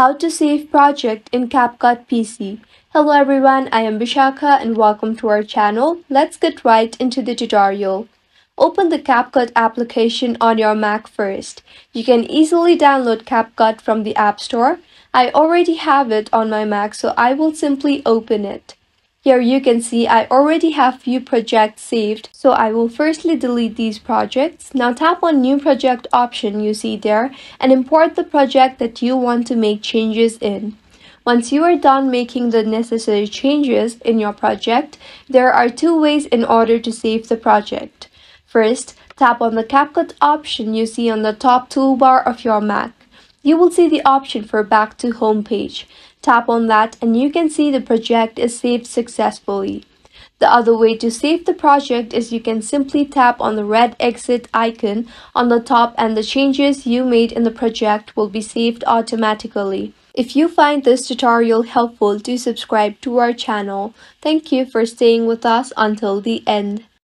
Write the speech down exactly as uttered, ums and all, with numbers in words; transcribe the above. How to save project in CapCut P C. Hello everyone, I am Bishakha and welcome to our channel. Let's get right into the tutorial. Open the CapCut application on your Mac first. You can easily download CapCut from the App Store. I already have it on my Mac, so I will simply open it. Here you can see I already have few projects saved, so I will firstly delete these projects. Now tap on new project option you see there and import the project that you want to make changes in. Once you are done making the necessary changes in your project, there are two ways in order to save the project. First, tap on the CapCut option you see on the top toolbar of your Mac. You will see the option for back to home page. Tap on that and you can see the project is saved successfully. The other way to save the project is you can simply tap on the red exit icon on the top and the changes you made in the project will be saved automatically. If you find this tutorial helpful, do subscribe to our channel. Thank you for staying with us until the end.